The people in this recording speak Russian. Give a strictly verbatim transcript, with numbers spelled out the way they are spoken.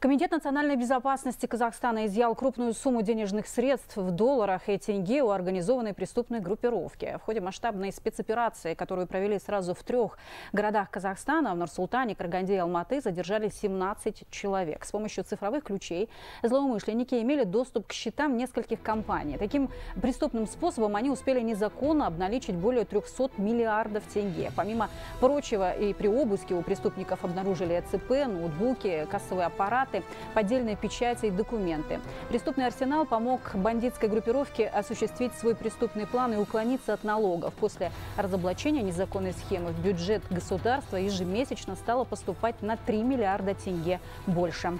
Комитет национальной безопасности Казахстана изъял крупную сумму денежных средств в долларах и тенге у организованной преступной группировки. В ходе масштабной спецоперации, которую провели сразу в трех городах Казахстана, в Нур-Султане, Караганде и Алматы, задержали семнадцать человек. С помощью цифровых ключей злоумышленники имели доступ к счетам нескольких компаний. Таким преступным способом они успели незаконно обналичить более трёхсот миллиардов тенге. Помимо прочего, и при обыске у преступников обнаружили Э Ц П, ноутбуки, кассовые аппараты, поддельные печати и документы. Преступный арсенал помог бандитской группировке осуществить свой преступный план и уклониться от налогов. После разоблачения незаконной схемы в бюджет государства ежемесячно стало поступать на три миллиарда тенге больше.